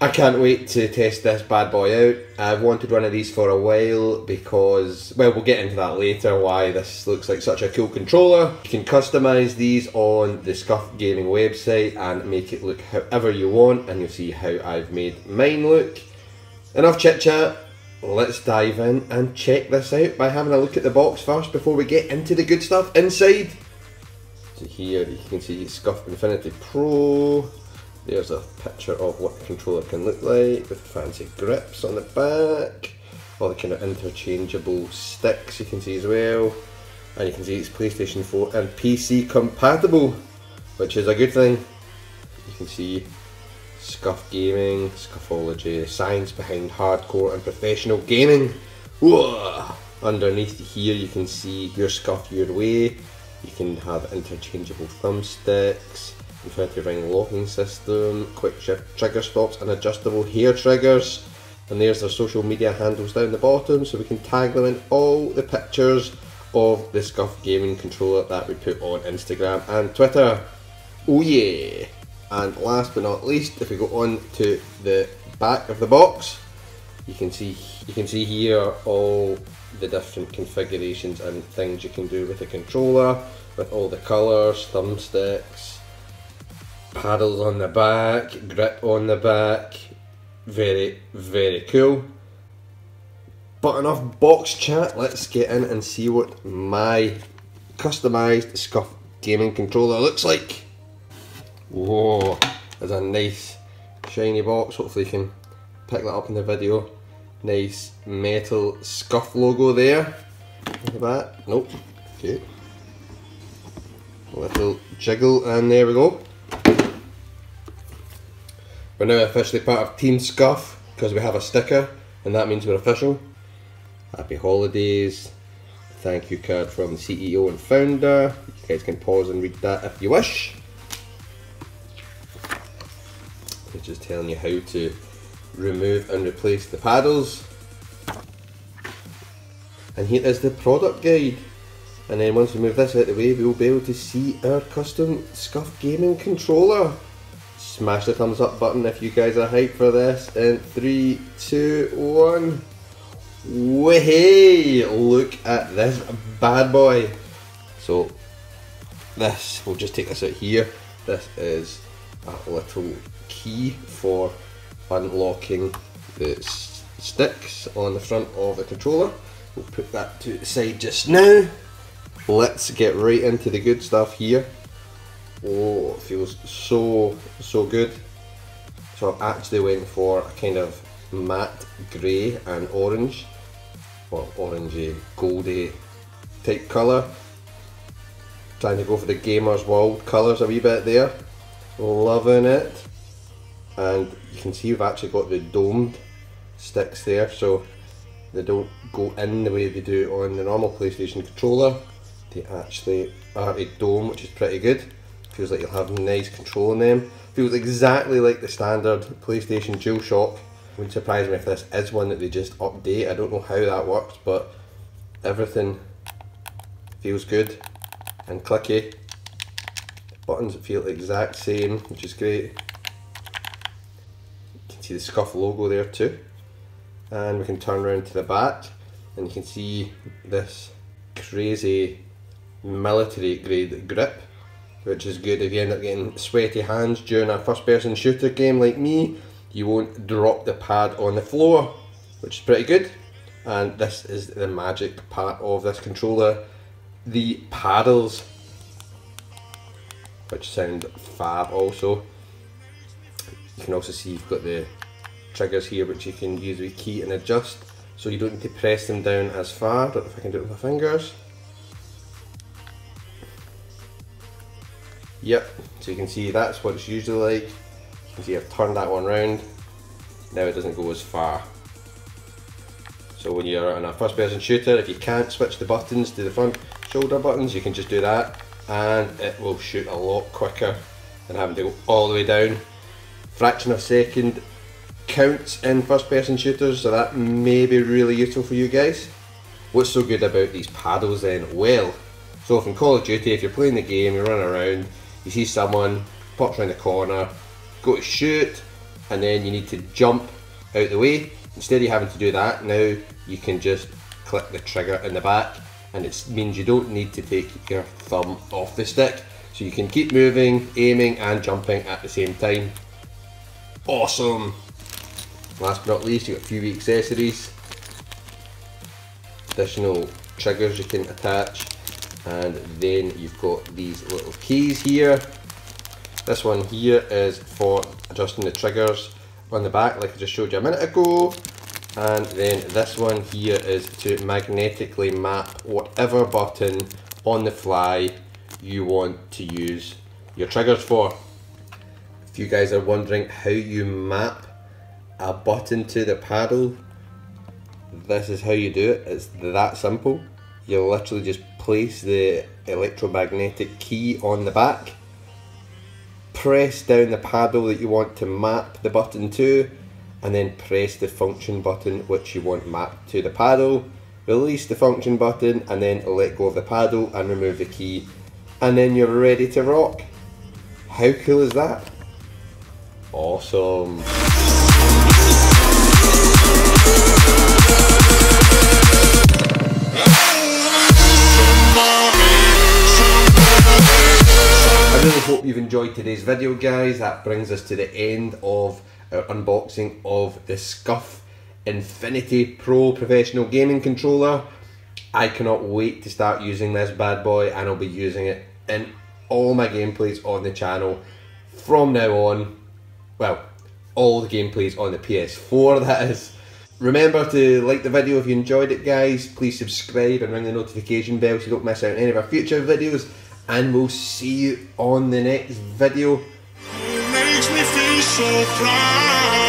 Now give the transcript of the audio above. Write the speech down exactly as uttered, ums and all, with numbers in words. I can't wait to test this bad boy out. I've wanted one of these for a while because, well, we'll get into that later why this looks like such a cool controller. You can customise these on the SCUF Gaming website and make it look however you want, and you'll see how I've made mine look. Enough chit chat, let's dive in and check this out by having a look at the box first before we get into the good stuff inside. So here you can see SCUF Infinity Pro. There's a picture of what the controller can look like, with fancy grips on the back, all the kind of interchangeable sticks you can see as well, and you can see it's PlayStation four and P C compatible, which is a good thing. You can see SCUF Gaming, SCUFology, science behind hardcore and professional gaming. Whoa! Underneath here you can see your SCUF your way, you can have interchangeable thumbsticks, Infinity Ring Locking System, Quick Shift Trigger Stops and adjustable hair triggers. And there's their social media handles down the bottom, so we can tag them in all the pictures of the SCUF Gaming controller that we put on Instagram and Twitter. Oh yeah! And last but not least, if we go on to the back of the box, you can see you can see here all the different configurations and things you can do with the controller, with all the colours, thumbsticks, paddles on the back, grip on the back. Very, very cool. But enough box chat, let's get in and see what my customised SCUF Gaming controller looks like. Whoa, there's a nice shiny box, hopefully you can pick that up in the video. Nice metal SCUF logo there on the back. Nope, okay. A little jiggle and there we go. We're now officially part of Team SCUF because we have a sticker and that means we're official. Happy holidays, thank you card from the C E O and founder. You guys can pause and read that if you wish. It's just telling you how to remove and replace the paddles. And here is the product guide. And then once we move this out of the way, we'll be able to see our custom SCUF Gaming controller. Smash the thumbs up button if you guys are hyped for this in three, two, one. Wahey! Look at this bad boy. So this, we'll just take this out here. This is a little key for unlocking the sticks on the front of the controller. We'll put that to the side just now. Let's get right into the good stuff here. Oh, it feels so, so good. So I've actually went for a kind of matte grey and orange, or orangey, goldy type colour. Trying to go for the Gamers World colours a wee bit there. Loving it. And you can see we've actually got the domed sticks there, so they don't go in the way they do on the normal PlayStation controller. They actually are a dome, which is pretty good. Feels like you'll have nice control on them. Feels exactly like the standard PlayStation DualShock. Wouldn't surprise me if this is one that they just update. I don't know how that works, but everything feels good and clicky. Buttons feel the exact same, which is great. You can see the SCUF logo there too. And we can turn around to the back and you can see this crazy military grade grip, which is good if you end up getting sweaty hands during a first person shooter game like me. You won't drop the pad on the floor, which is pretty good. And this is the magic part of this controller, the paddles, which sound fab also. You can also see you've got the triggers here which you can use with key and adjust, so you don't need to press them down as far. I don't know if I can do it with my fingers. Yep, so you can see that's what it's usually like. You can see I've turned that one round. Now it doesn't go as far. So when you're on a first person shooter, if you can't switch the buttons to the front shoulder buttons, you can just do that and it will shoot a lot quicker than having to go all the way down. Fraction of a second counts in first person shooters, so that may be really useful for you guys. What's so good about these paddles then? Well, so from Call of Duty, if you're playing the game, you're running around, you see someone, pops around the corner, go to shoot, and then you need to jump out the way. Instead of you having to do that, now you can just click the trigger in the back, and it means you don't need to take your thumb off the stick. So you can keep moving, aiming and jumping at the same time. Awesome! Last but not least, you've got a few accessories, additional triggers you can attach, and then you've got these little keys here. This one here is for adjusting the triggers on the back, like I just showed you a minute ago, and then this one here is to magnetically map whatever button on the fly you want to use your triggers for. If you guys are wondering how you map a button to the paddle, this is how you do it. It's that simple. You literally just place the electromagnetic key on the back, press down the paddle that you want to map the button to, and then press the function button which you want mapped to the paddle, release the function button, and then let go of the paddle and remove the key, and then you're ready to rock. How cool is that? Awesome. I really hope you've enjoyed today's video, guys. That brings us to the end of our unboxing of the SCUF Infinity Pro Professional Gaming Controller. I cannot wait to start using this bad boy, and I'll be using it in all my gameplays on the channel from now on. Well, all the gameplays on the P S four, that is. Remember to like the video if you enjoyed it, guys. Please subscribe and ring the notification bell so you don't miss out on any of our future videos. And we'll see you on the next video. It makes me feel so proud.